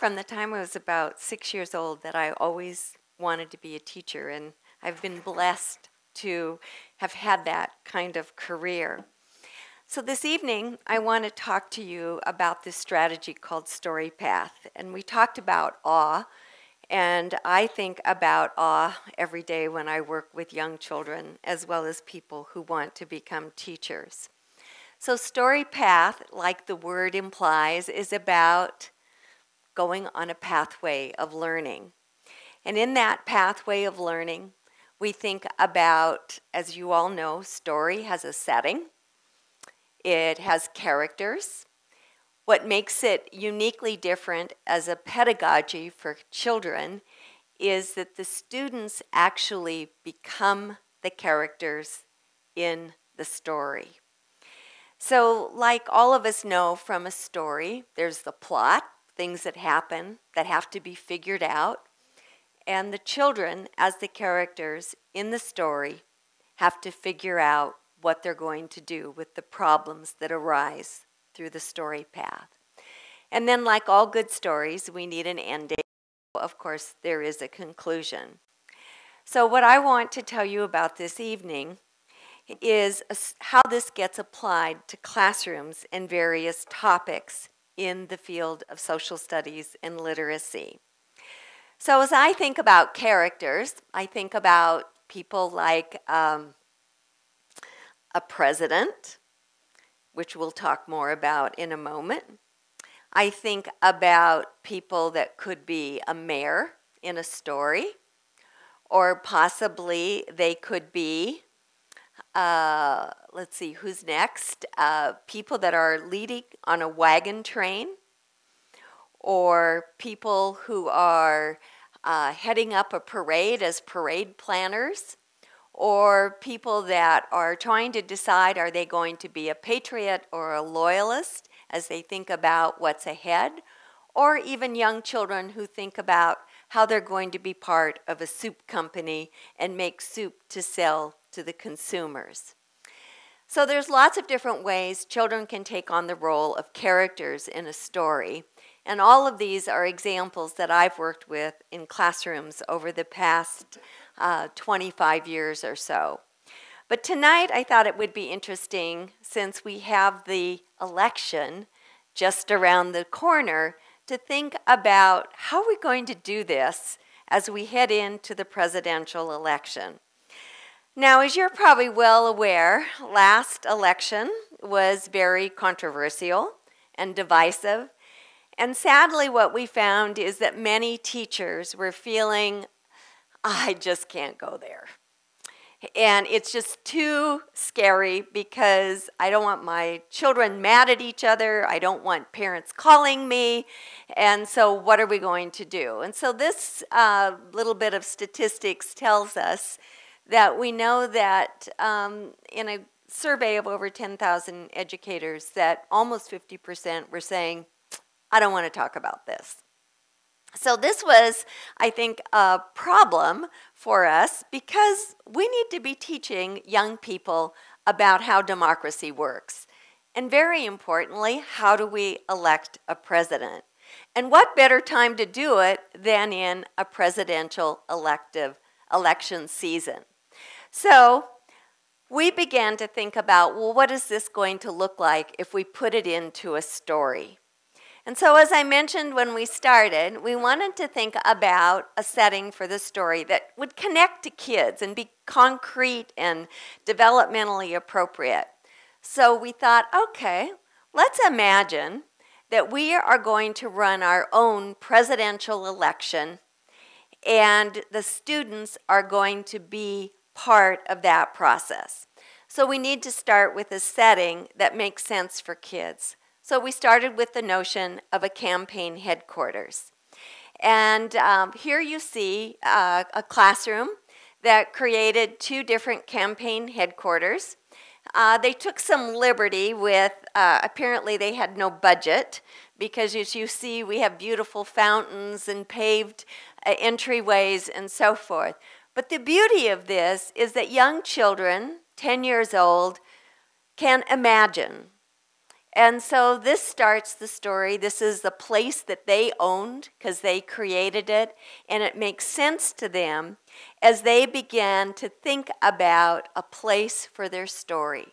from the time I was about 6 years old that I always wanted to be a teacher, and I've been blessed to have had that kind of career. So this evening, I want to talk to you about this strategy called Story Path. And we talked about awe, and I think about awe every day when I work with young children, as well as people who want to become teachers. So Story Path, like the word implies, is about going on a pathway of learning. And in that pathway of learning, we think about, as you all know, story has a setting. It has characters. What makes it uniquely different as a pedagogy for children is that the students actually become the characters in the story. So, like all of us know from a story, there's the plot, things that happen that have to be figured out. And the children, as the characters in the story, have to figure out what they're going to do with the problems that arise through the story path. And then, like all good stories, we need an ending. Of course, there is a conclusion. So what I want to tell you about this evening is how this gets applied to classrooms and various topics in the field of social studies and literacy. So as I think about characters, I think about people like a president, which we'll talk more about in a moment. I think about people that could be a mayor in a story, or possibly they could be, let's see, who's next? People that are leading on a wagon train, or people who are heading up a parade as parade planners, or people that are trying to decide, are they going to be a patriot or a loyalist as they think about what's ahead, or even young children who think about how they're going to be part of a soup company and make soup to sell to the consumers. So there's lots of different ways children can take on the role of characters in a story, and all of these are examples that I've worked with in classrooms over the past 25 years or so. But tonight I thought it would be interesting, since we have the election just around the corner, to think about how we're going to do this as we head into the presidential election. Now, as you're probably well aware, last election was very controversial and divisive. And sadly, what we found is that many teachers were feeling, I just can't go there. And it's just too scary, because I don't want my children mad at each other. I don't want parents calling me. And so what are we going to do? And so this little bit of statistics tells us that we know that in a survey of over 10,000 educators, that almost 50% were saying, I don't want to talk about this. So this was, I think, a problem for us, because we need to be teaching young people about how democracy works. And very importantly, how do we elect a president? And what better time to do it than in a presidential election season? So we began to think about, well, what is this going to look like if we put it into a story? And so, as I mentioned when we started, we wanted to think about a setting for the story that would connect to kids and be concrete and developmentally appropriate. So we thought, okay, let's imagine that we are going to run our own presidential election, and the students are going to be part of that process. So we need to start with a setting that makes sense for kids. So we started with the notion of a campaign headquarters. And here you see a classroom that created two different campaign headquarters. They took some liberty with, apparently they had no budget, because as you see, we have beautiful fountains and paved entryways and so forth. But the beauty of this is that young children, 10 years old, can imagine. And so this starts the story. This is the place that they owned because they created it. And it makes sense to them as they began to think about a place for their story.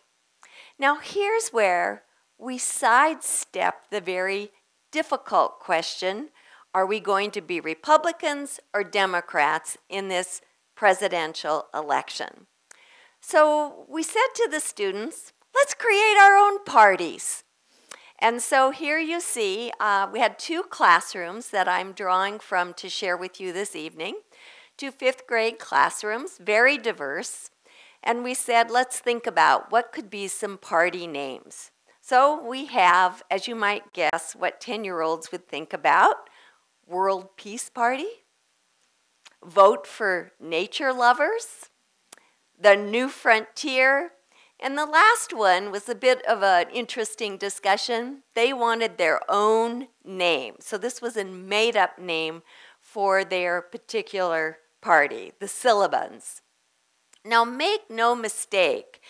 Now here's where we sidestep the very difficult question, are we going to be Republicans or Democrats in this presidential election? So we said to the students, let's create our own parties. And so here you see, we had two classrooms that I'm drawing from to share with you this evening. Two fifth grade classrooms, very diverse. And we said, let's think about what could be some party names. So we have, as you might guess, what 10-year-olds would think about. World Peace Party, Vote for Nature Lovers, The New Frontier, and the last one was a bit of an interesting discussion. They wanted their own name. So this was a made-up name for their particular party, the Syllabans. Now make no mistake,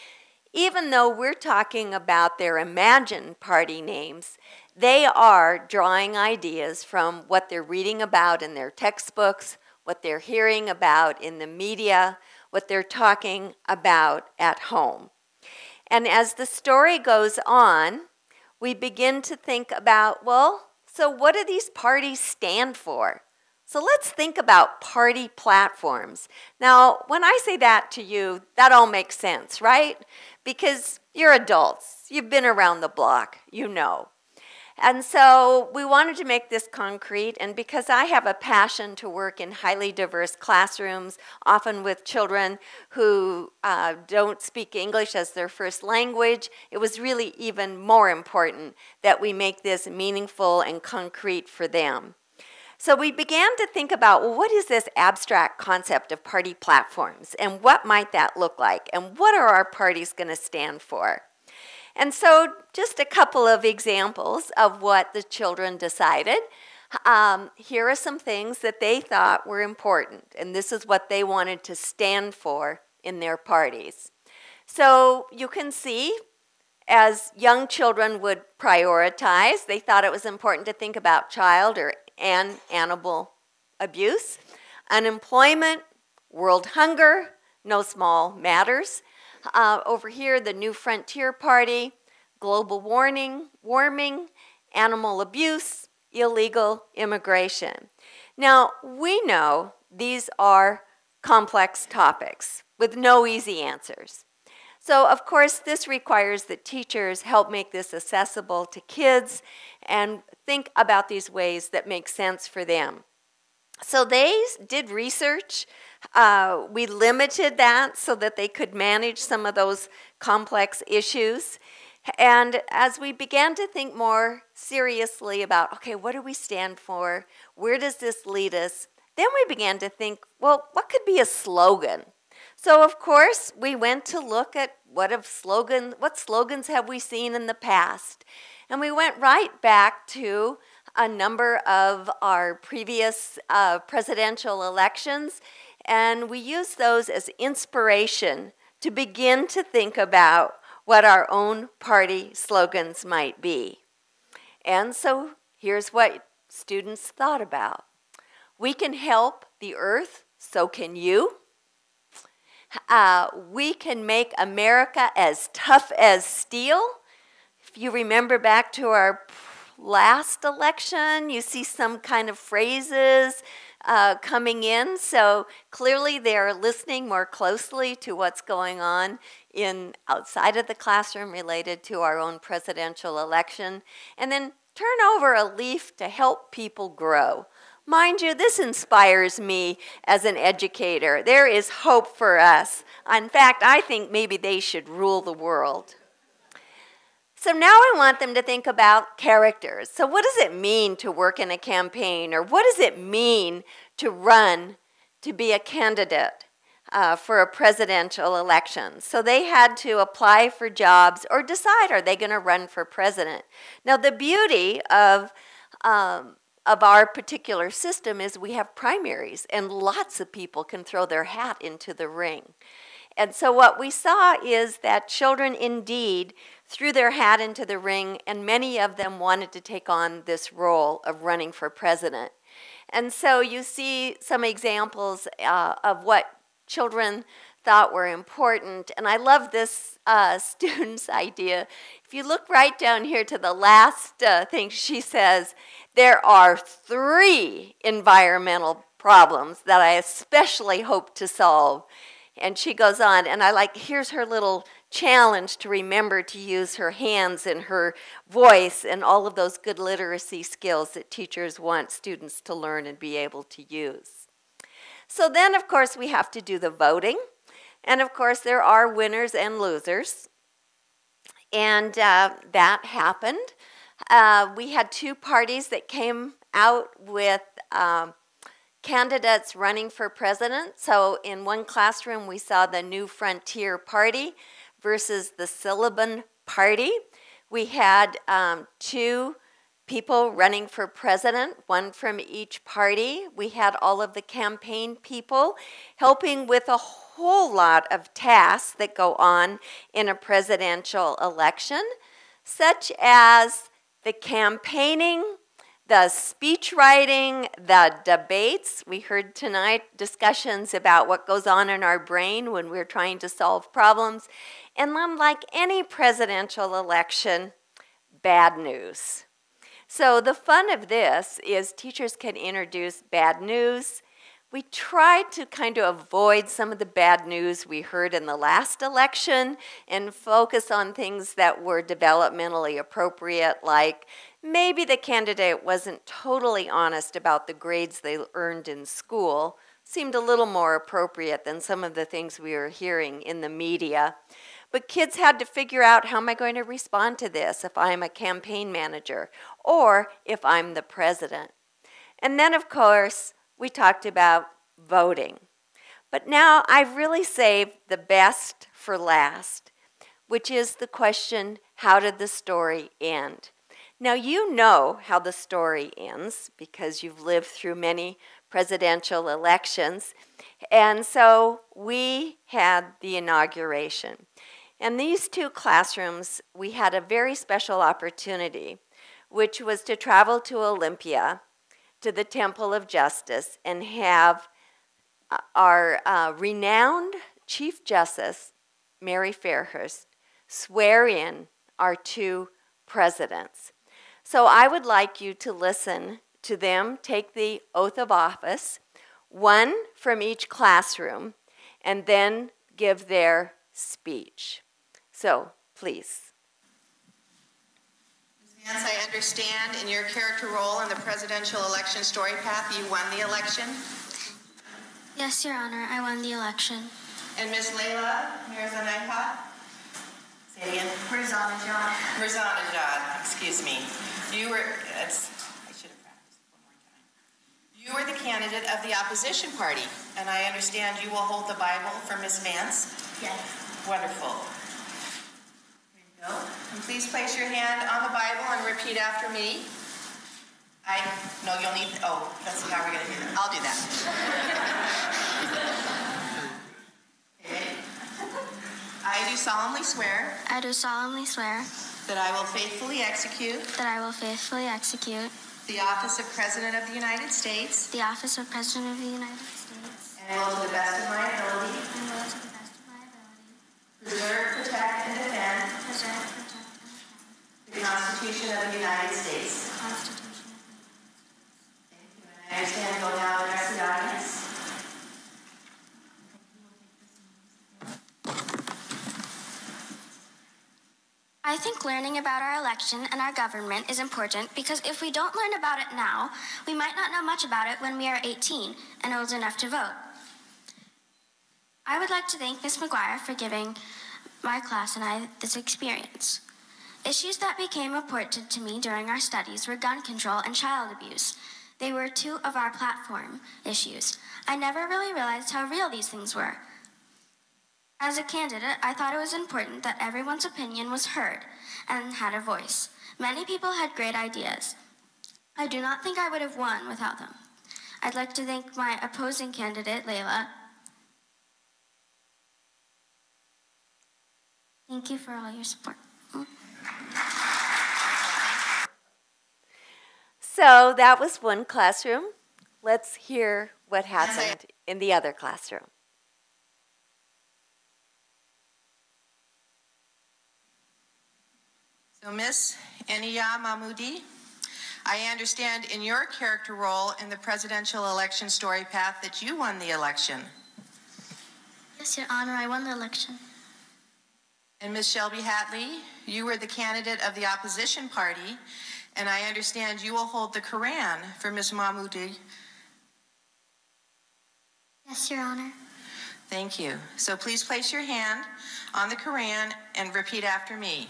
even though we're talking about their imagined party names, they are drawing ideas from what they're reading about in their textbooks, what they're hearing about in the media, what they're talking about at home. And as the story goes on, we begin to think about, well, so what do these parties stand for? So let's think about party platforms. Now, when I say that to you, that all makes sense, right? Because you're adults. You've been around the block. You know. And so we wanted to make this concrete, and because I have a passion to work in highly diverse classrooms, often with children who don't speak English as their first language, it was really even more important that we make this meaningful and concrete for them. So we began to think about, well, what is this abstract concept of party platforms, and what might that look like, and what are our parties going to stand for? And so just a couple of examples of what the children decided. Here are some things that they thought were important, and this is what they wanted to stand for in their parties. So you can see, as young children would prioritize, they thought it was important to think about child and animal abuse, unemployment, world hunger, no small matters. Over here, the New Frontier Party, global warming, animal abuse, illegal immigration. Now, we know these are complex topics with no easy answers. So, of course, this requires that teachers help make this accessible to kids and think about these ways that make sense for them. So they did research. We limited that so that they could manage some of those complex issues. And as we began to think more seriously about, okay, what do we stand for? Where does this lead us? Then we began to think, well, what could be a slogan? So, of course, we went to look at what slogans have we seen in the past? And we went right back to a number of our previous presidential elections, and we use those as inspiration to begin to think about what our own party slogans might be. And so here's what students thought about. We can help the earth, so can you. We can make America as tough as steel. If you remember back to our last election, you see some kind of phrases coming in, so clearly they're listening more closely to what's going on outside of the classroom related to our own presidential election. And then turn over a leaf to help people grow. Mind you, this inspires me as an educator. There is hope for us. In fact, I think maybe they should rule the world. So now I want them to think about characters. So what does it mean to work in a campaign? Or what does it mean to run to be a candidate for a presidential election? So they had to apply for jobs or decide, are they going to run for president? Now the beauty of our particular system is we have primaries, and lots of people can throw their hat into the ring. And so what we saw is that children indeed threw their hat into the ring, and many of them wanted to take on this role of running for president. And so you see some examples of what children thought were important. And I love this student's idea. If you look right down here to the last thing she says, there are 3 environmental problems that I especially hope to solve. And she goes on, and I like, here's her little challenge to remember to use her hands and her voice and all of those good literacy skills that teachers want students to learn and be able to use. So then, of course, we have to do the voting. And, of course, there are winners and losers. And that happened. We had 2 parties that came out with candidates running for president. So in one classroom, we saw the New Frontier Party versus the Silliban Party. We had 2 people running for president, 1 from each party. We had all of the campaign people helping with a whole lot of tasks that go on in a presidential election, such as the campaigning, the speech writing, the debates. We heard tonight discussions about what goes on in our brain when we're trying to solve problems. And unlike any presidential election, bad news. So the fun of this is teachers can introduce bad news. We tried to kind of avoid some of the bad news we heard in the last election and focus on things that were developmentally appropriate, like maybe the candidate wasn't totally honest about the grades they earned in school. Seemed a little more appropriate than some of the things we were hearing in the media. But kids had to figure out, how am I going to respond to this if I'm a campaign manager or if I'm the president? And then, of course, we talked about voting. But now I've really saved the best for last, which is the question, how did the story end? Now, you know how the story ends because you've lived through many presidential elections. And so we had the inauguration. In these 2 classrooms, we had a very special opportunity, which was to travel to Olympia, to the Temple of Justice, and have our renowned Chief Justice, Mary Fairhurst, swear in our 2 presidents. So I would like you to listen to them take the oath of office, 1 from each classroom, and then give their speech. So, please. Ms. Vance, I understand in your character role in the presidential election Story Path, you won the election? Yes, Your Honor, I won the election. And Ms. Layla Mirzanajad? Say again. Mirzanajad. Mirzanajad, excuse me. You were, you are the candidate of the opposition party, and I understand you will hold the Bible for Ms. Vance? Yes. Wonderful. Here you go. And please place your hand on the Bible and repeat after me. No, you'll need, let's see how we're going to do that. I'll do that. Okay. I do solemnly swear. I do solemnly swear. That I will faithfully execute. That I will faithfully execute. The office of President of the United States. The office of President of the United States. And will to the best of my ability. And will to the best of my ability. Preserve, protect, and defend. Preserve, protect, and defend. The Constitution of the United States. The Constitution of the United States. Thank you. And I understand we'll now address the audience. I think learning about our election and our government is important because if we don't learn about it now, we might not know much about it when we are 18 and old enough to vote. I would like to thank Ms. McGuire for giving my class and I this experience. Issues that became important to me during our studies were gun control and child abuse. They were 2 of our platform issues. I never really realized how real these things were. As a candidate, I thought it was important that everyone's opinion was heard and had a voice. Many people had great ideas. I do not think I would have won without them. I'd like to thank my opposing candidate, Layla. Thank you for all your support. So that was one classroom. Let's hear what happened in the other classroom. So Miss Eniya Mahmoodi, I understand in your character role in the presidential election Story Path that you won the election. Yes, Your Honor, I won the election. And Miss Shelby Hatley, you were the candidate of the opposition party, and I understand you will hold the Quran for Miss Mahmoodi. Yes, Your Honor. Thank you. So please place your hand on the Quran and repeat after me.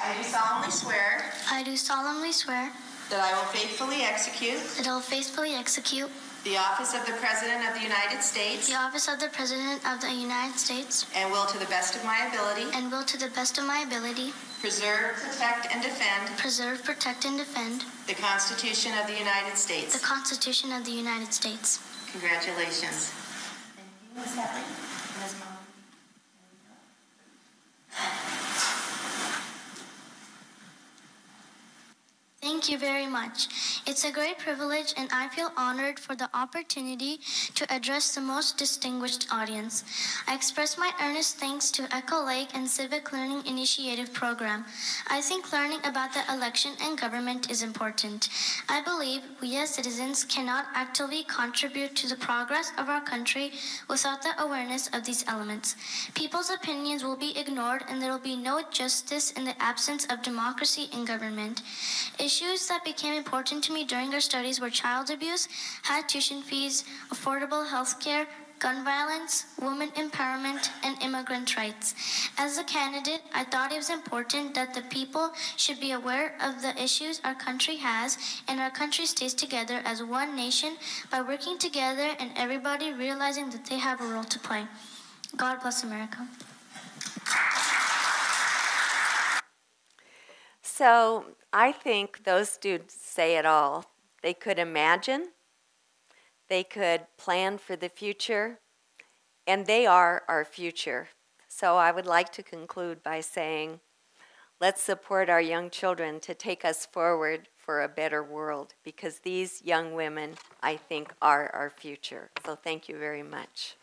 I do solemnly swear. I do solemnly swear. That I will faithfully execute. That I will faithfully execute. The office of the President of the United States. The office of the President of the United States. And will to the best of my ability. And will to the best of my ability. Preserve, protect, and defend. Preserve, protect, and defend. The Constitution of the United States. The Constitution of the United States. Congratulations. Thank you, Ms. Hatley. Thank you very much. It's a great privilege and I feel honored for the opportunity to address the most distinguished audience. I express my earnest thanks to Echo Lake and Civic Learning Initiative program. I think learning about the election and government is important. I believe we as citizens cannot actively contribute to the progress of our country without the awareness of these elements. People's opinions will be ignored and there will be no justice in the absence of democracy in government. Issues that became important to me during our studies were child abuse, high tuition fees, affordable health care, gun violence, women empowerment, and immigrant rights. As a candidate, I thought it was important that the people should be aware of the issues our country has, and our country stays together as one nation by working together and everybody realizing that they have a role to play. God bless America. So I think those students say it all. They could imagine, they could plan for the future, and they are our future. So I would like to conclude by saying, let's support our young children to take us forward for a better world, because these young women, I think, are our future. So thank you very much.